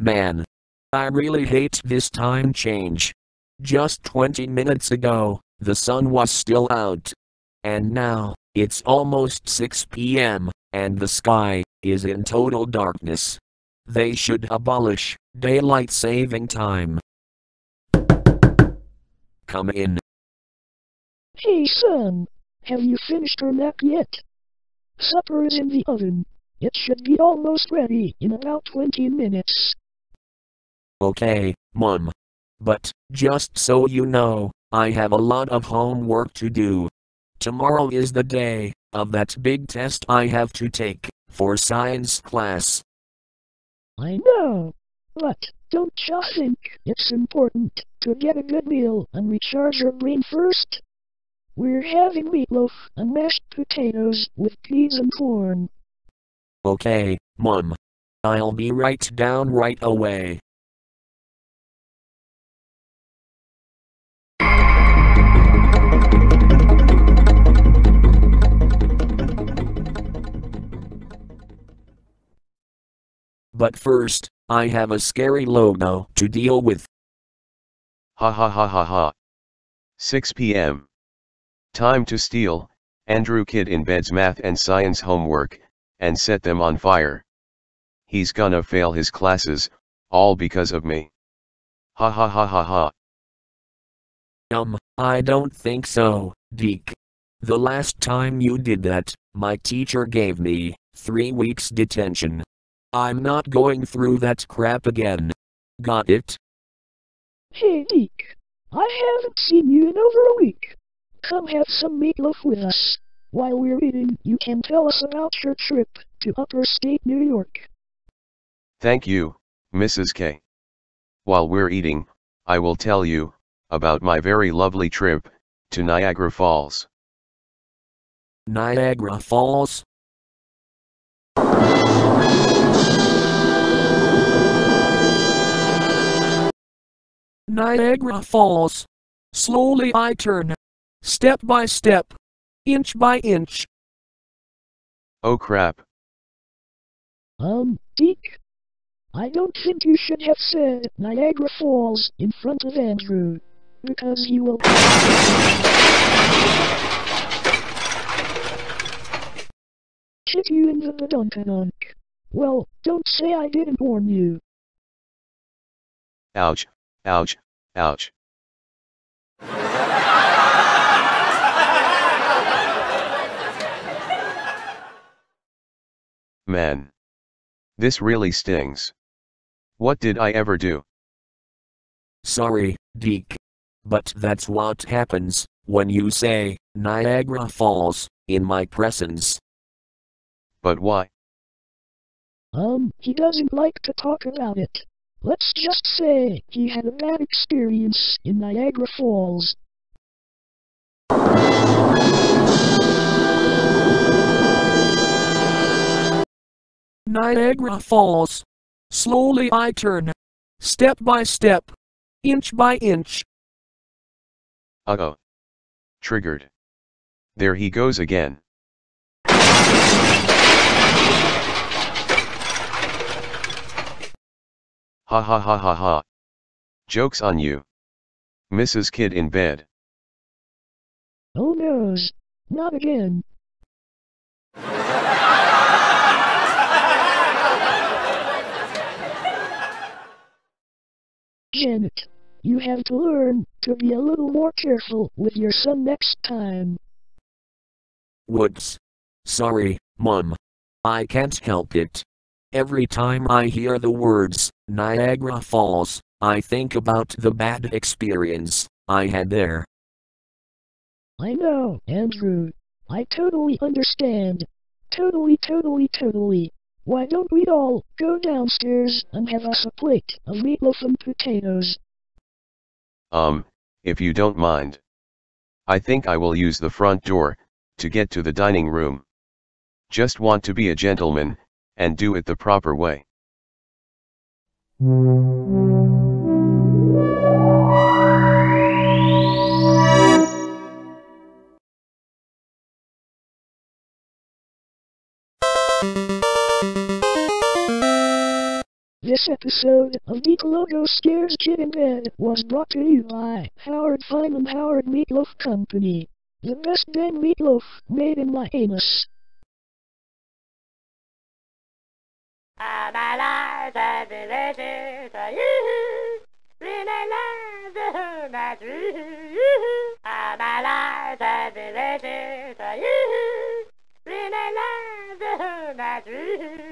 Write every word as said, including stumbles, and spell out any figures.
Man. I really hate this time change. Just twenty minutes ago, the sun was still out. And now, it's almost six p m, and the sky is in total darkness. They should abolish daylight saving time. Come in. Hey son, have you finished your nap yet? Supper is in the oven. It should be almost ready in about twenty minutes. Okay, Mom. But, just so you know, I have a lot of homework to do. Tomorrow is the day of that big test I have to take for science class. I know. But, don't you think it's important to get a good meal and recharge your brain first? We're having meatloaf and mashed potatoes with peas and corn. Okay, Mom. I'll be right down right away. But first, I have a scary logo to deal with. Ha ha ha ha ha. six p m Time to steal Andrew Kidinbed's math and science homework, and set them on fire. He's gonna fail his classes, all because of me. Ha ha ha ha ha. Um, I don't think so, Dic. The last time you did that, my teacher gave me three weeks detention. I'm not going through that crap again. Got it? Hey Dic, I haven't seen you in over a week. Come have some meatloaf with us. While we're eating, you can tell us about your trip to Upper State, New York. Thank you, Missus K. While we're eating, I will tell you about my very lovely trip to Niagara Falls. Niagara Falls? Niagara Falls. Slowly I turn. Step by step. Inch by inch. Oh crap. Um, Dic. I don't think you should have said Niagara Falls in front of Andrew. Because he will... kick you into the dunk-a-dunk. Well, don't say I didn't warn you. Ouch. Ouch, ouch. Man. This really stings. What did I ever do? Sorry, Dic. But that's what happens when you say Niagara Falls in my presence. But why? Um, he doesn't like to talk about it. Let's just say he had a bad experience in Niagara Falls. Niagara Falls. Slowly I turn. Step by step. Inch by inch. Uh-oh. Triggered. There he goes again. Ha ha ha ha ha. Joke's on you. Missus Kidinbed. Oh no, not again. Janet, you have to learn to be a little more careful with your son next time. Whoops. Sorry, Mom. I can't help it. Every time I hear the words, Niagara Falls, I think about the bad experience I had there. I know, Andrew. I totally understand. Totally, totally, totally. Why don't we all go downstairs and have us a plate of meatloaf and potatoes? Um, if you don't mind. I think I will use the front door to get to the dining room. Just want to be a gentleman and do it the proper way. This episode of Dic Logo Scares Kidinbed was brought to you by Howard Fine and Howard Meatloaf Company. The best damn meatloaf made in my anus. Ah, my life has been waiting for you. Bring a life to whom I drew. Ah, my life has been waiting for you. Bring a life to whom I drew.